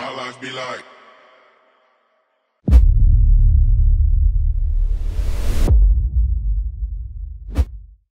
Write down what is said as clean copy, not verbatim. my life be like?